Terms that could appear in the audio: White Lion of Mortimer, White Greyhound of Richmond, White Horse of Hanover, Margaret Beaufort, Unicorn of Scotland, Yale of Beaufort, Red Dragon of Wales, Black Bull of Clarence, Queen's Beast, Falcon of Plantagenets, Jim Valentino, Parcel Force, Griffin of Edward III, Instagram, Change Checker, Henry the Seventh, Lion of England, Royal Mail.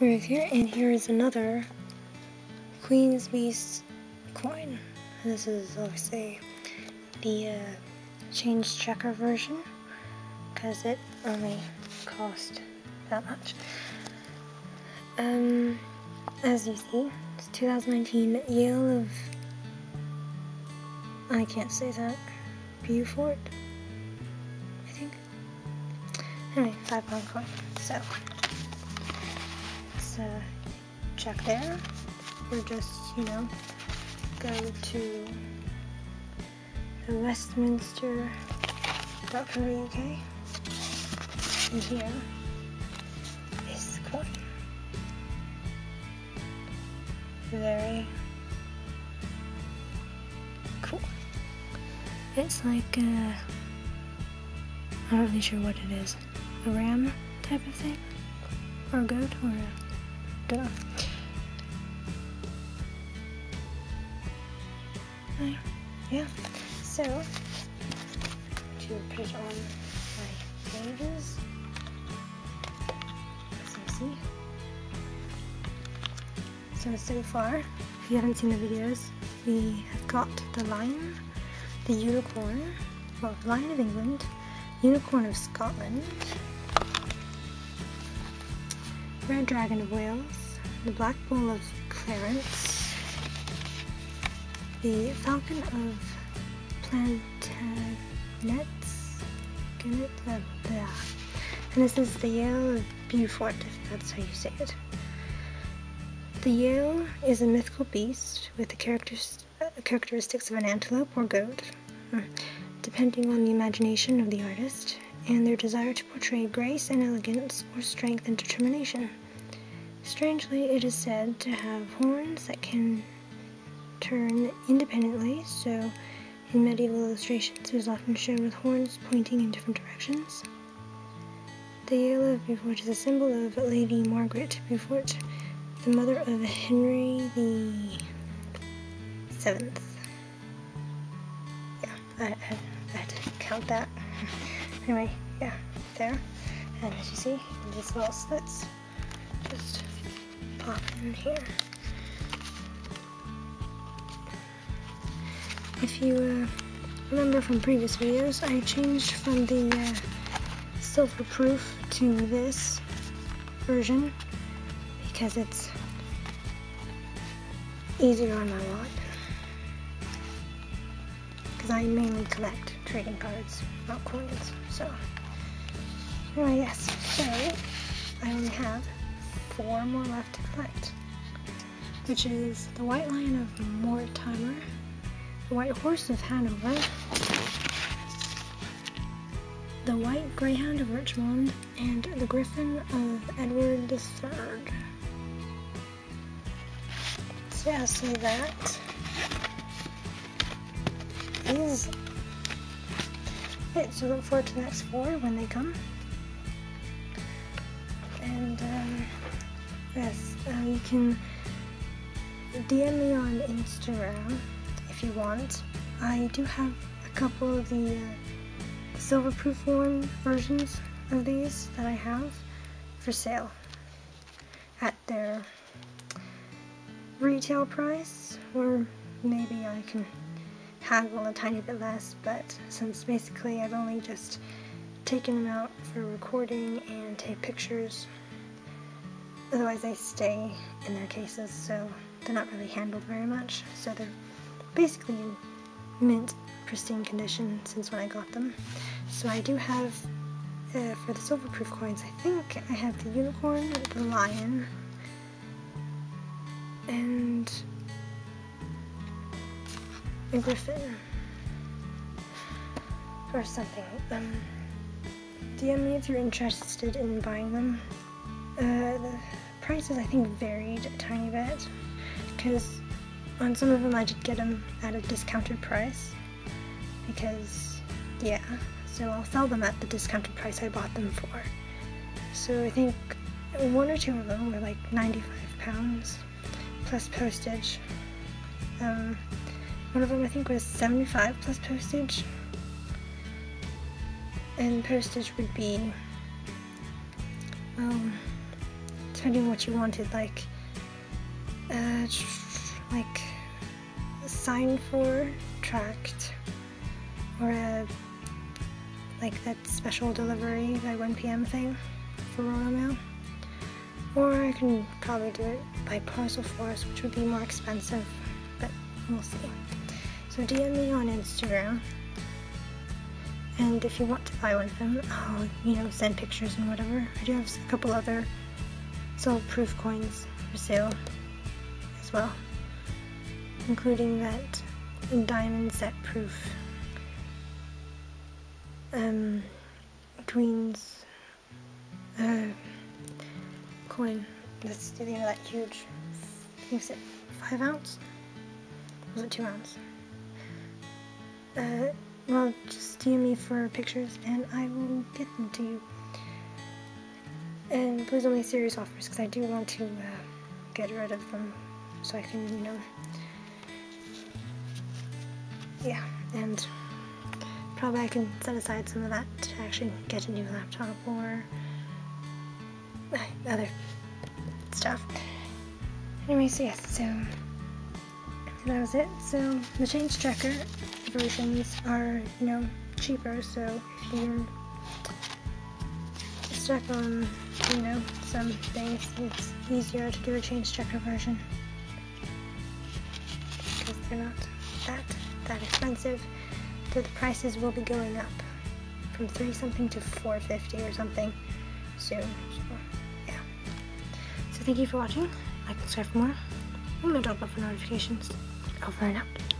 Right here, and here is another Queen's Beast coin. And this is obviously the Change Checker version, because it only cost that much. As you see, it's 2019 Yale of, I can't say that, Beaufort, I think. Anyway, £5 coin. So let's check there, or just, you know, go to the Westminster.co.uk, and here is the coin. Very cool. It's like I'm not really sure what it is, a ram type of thing, or a goat, or a dog. Yeah. So to put it on my pages, as you see. So far, if you haven't seen the videos, we have got the Lion, the Unicorn, well, Lion of England, Unicorn of Scotland, Red Dragon of Wales, the Black Bull of Clarence, the Falcon of Plantagenets, and this is the Yale of Beaufort, if that's how you say it. The Yale is a mythical beast with the characteristics of an antelope or goat, depending on the imagination of the artist and their desire to portray grace and elegance, or strength and determination. Strangely, it is said to have horns that can turn independently, so in medieval illustrations it is often shown with horns pointing in different directions. The Yale of Beaufort is a symbol of Lady Margaret Beaufort, the mother of Henry the Seventh. Yeah, I had to count that. Anyway, yeah, there. And as you see, these little slits just pop in here. If you remember from previous videos, I changed from the silver proof to this version, because it's easier on my wallet, because I mainly collect trading cards, not coins. So anyway, yes, so I only have 4 more left to collect, which is the White Lion of Mortimer, the White Horse of Hanover, the White Greyhound of Richmond, and the Griffin of Edward III. Yeah, so that is it. So look forward to the next 4 when they come. And yes, you can DM me on Instagram if you want. I do have a couple of the silverproof versions of these that I have for sale at their retail price, or maybe I can haggle a tiny bit less, but since basically I've only just taken them out for recording and take pictures, otherwise they stay in their cases, so they're not really handled very much, so they're basically in mint pristine condition since when I got them. So I do have, for the silverproof coins, I think I have the Unicorn, the Lion, and a Griffin, or something. DM me if you're interested in buying them. The prices, I think, varied a tiny bit, because on some of them I did get them at a discounted price, because, yeah, so I'll sell them at the discounted price I bought them for. So I think 1 or 2 of them were like £95. Plus postage. One of them I think was 75 plus postage, and postage would be depending what you wanted, like a sign for tract, or a, like that special delivery, that 1 PM thing for Royal Mail. Or I can probably do it by Parcel Force, which would be more expensive, but we'll see. So DM me on Instagram, and if you want to buy one of them, I'll, you know, send pictures and whatever. I do have a couple other sold proof coins for sale as well, including that diamond set proof Queen's coin. That's the name of that huge, I think it's 5 ounce? Was it 2 ounce? Well, just DM me for pictures and I will get them to you. And please only serious offers, because I do want to get rid of them so I can, you know, yeah, and probably I can set aside some of that to actually get a new laptop or other stuff. Anyway, so yes, so that was it. So the Change Checker versions are, you know, cheaper, so if you're stuck on, you know, some things, it's easier to do a Change Checker version because they're not that expensive. So the prices will be going up from 3 something to 4.50 or something soon. So yeah. So thank you for watching. Like, subscribe for more, and the bell for notifications. Over and out.